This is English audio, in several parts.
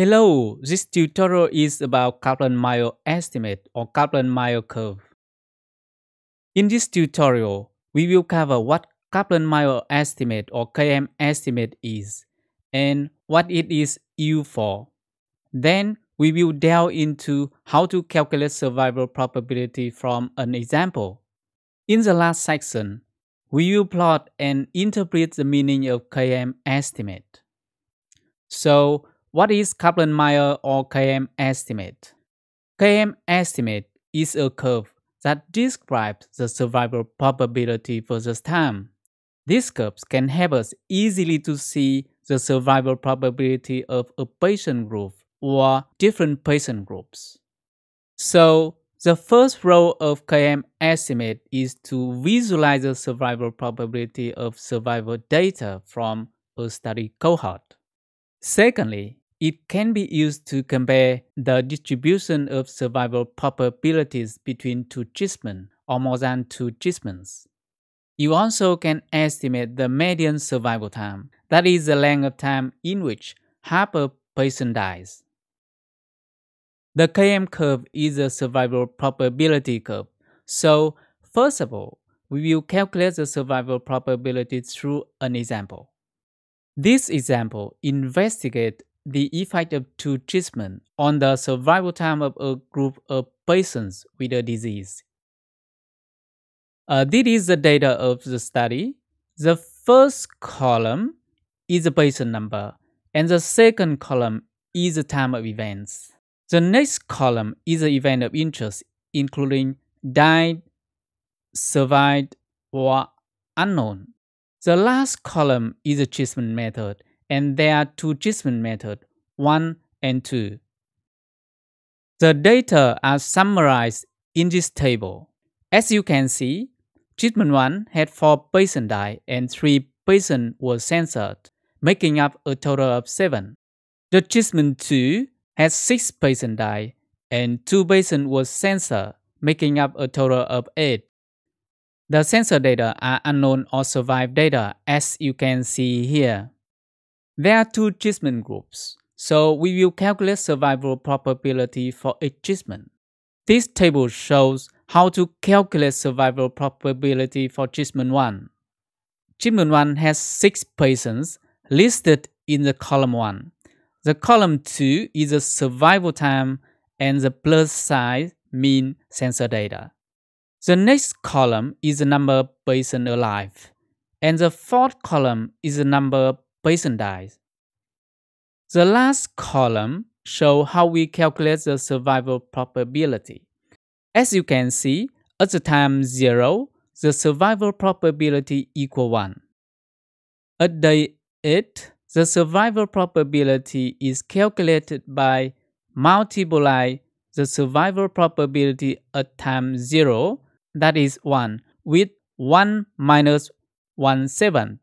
Hello, this tutorial is about Kaplan-Meier estimate or Kaplan-Meier curve. In this tutorial, we will cover what Kaplan-Meier estimate or KM estimate is and what it is used for. Then, we will delve into how to calculate survival probability from an example. In the last section, we will plot and interpret the meaning of KM estimate. So, what is Kaplan-Meier or KM estimate? KM estimate is a curve that describes the survival probability versus time. These curves can help us easily to see the survival probability of a patient group or different patient groups. So, the first role of KM estimate is to visualize the survival probability of survival data from a study cohort. Secondly, it can be used to compare the distribution of survival probabilities between two treatments or more than two treatments. You also can estimate the median survival time, that is the length of time in which half a patient dies. The KM curve is a survival probability curve. So, first of all, we will calculate the survival probability through an example. This example investigates the effect of two treatments on the survival time of a group of patients with a disease. This is the data of the study. The first column is the patient number, and the second column is the time of events. The next column is the event of interest, including died, survived, or unknown. The last column is the treatment method, and there are two treatment methods, 1 and 2. The data are summarized in this table. As you can see, treatment 1 had 4 patients die and 3 patients were censored, making up a total of 7. The treatment 2 had 6 patients die and 2 patients were censored, making up a total of 8. The censored data are unknown or survived data, as you can see here. There are two treatment groups, so we will calculate survival probability for each treatment. This table shows how to calculate survival probability for treatment 1. Treatment 1 has 6 patients listed in the column 1. The column 2 is the survival time and the plus size mean censored data. The next column is the number of patients alive, and the fourth column is the number of patient dies. The last column shows how we calculate the survival probability. As you can see, at the time 0, the survival probability equals 1. At day 8, the survival probability is calculated by multiplying the survival probability at time 0, that is 1, with 1 minus 1/7.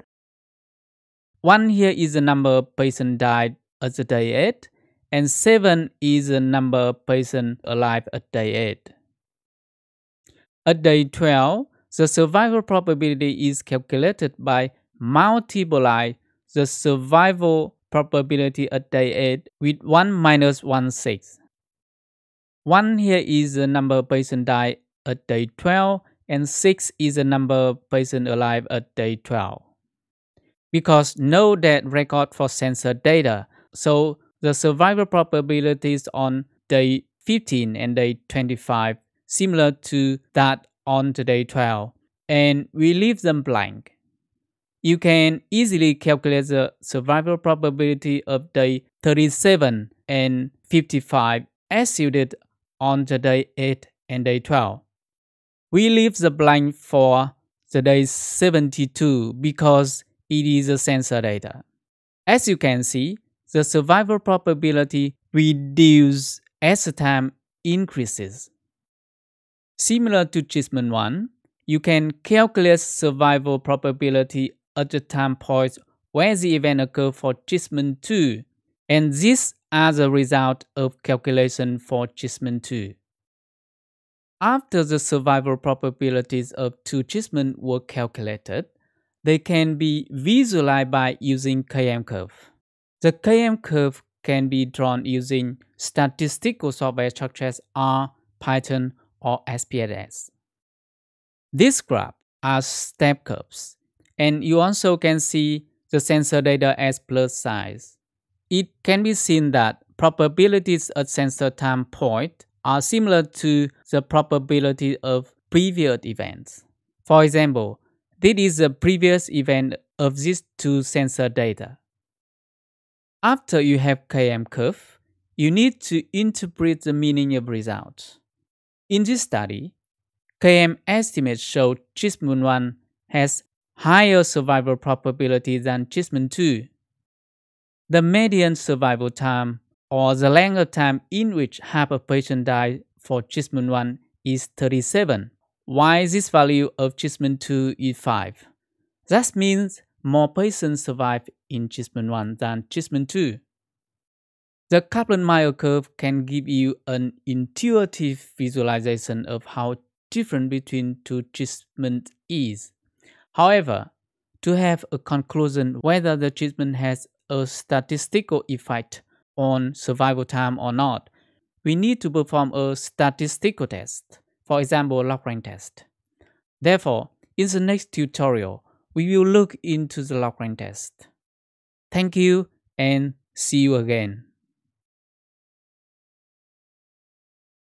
1 here is the number of patients died at the day 8, and 7 is the number of patients alive at day 8. At day 12, the survival probability is calculated by multiplying the survival probability at day 8 with 1 minus 1/6. 1 here is the number of patients died at day 12, and 6 is the number of patients alive at day 12. Because no death record for censored data, so the survival probabilities on day 15 and day 25 similar to that on day 12, and we leave them blank. You can easily calculate the survival probability of day 37 and 55 as you did on the day 8 and day 12. We leave the blank for the day 72 because it is a censored data. As you can see, the survival probability reduces as the time increases. Similar to treatment 1, you can calculate survival probability at the time points where the event occurred for treatment 2, and these are the result of calculation for treatment 2. After the survival probabilities of two treatments were calculated, they can be visualized by using KM curve. The KM curve can be drawn using statistical software such as R, Python, or SPSS. These graphs are step curves, and you also can see the sensor data as plus size. It can be seen that probabilities at sensor time point are similar to the probability of previous events. For example, this is the previous event of these two sensor data. After you have KM curve, you need to interpret the meaning of results. In this study, KM estimate showed Judgment 1 has higher survival probability than Judgment 2. The median survival time, or the length of time in which half a patient died for Judgment 1, is 37, while this value of Judgment 2 is 5. That means more patients survive in Judgment 1 than Judgment 2. The Kaplan-Meier curve can give you an intuitive visualization of how different between two judgments is. However, to have a conclusion whether the judgment has a statistical effect on survival time or not, we need to perform a statistical test, for example, log-rank test. Therefore, in the next tutorial, we will look into the log-rank test. Thank you and see you again.